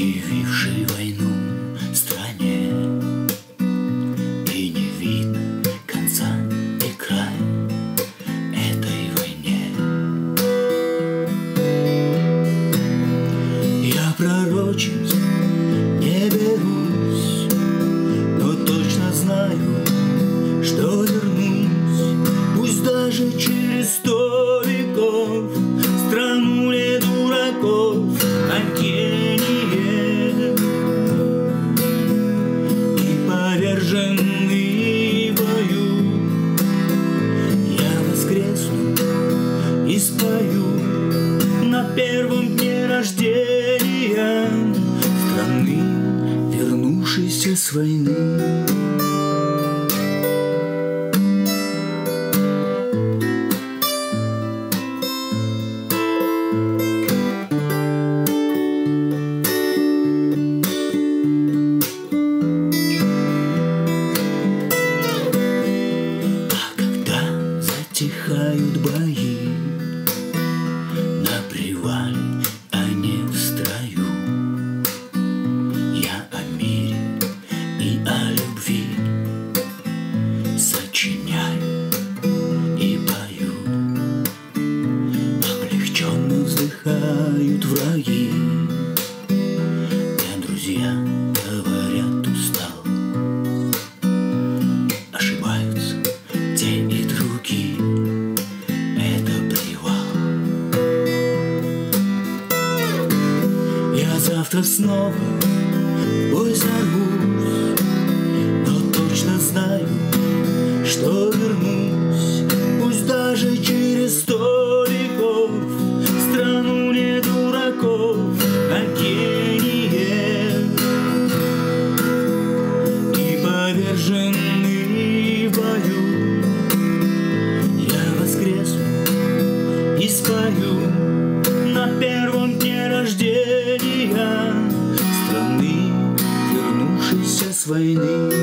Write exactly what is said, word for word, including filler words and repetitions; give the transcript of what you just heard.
объявившей войну стране, и не видно конца и края этой войне. Я пророчусь, не берусь, но точно знаю, что вернусь, пусть даже через сто веков, страну не дураков, а гения и поверженный в бою. Я воскресну и спою на первом дне рождения страны, вернувшейся с войны. Затихают бои на привале, а не в строю. Я о мире и о любви сочиняю и пою. Облегченно вздыхают враги, а друзья говорят: устал. Ошибаются те и другие. Завтра снова в бой сорвусь, но точно знаю, что вернусь, пусть даже через сто веков, страну не дураков, а гения и поверженный в бою. Я воскресну и спою на первом дне рождения страны, вернувшейся с войны.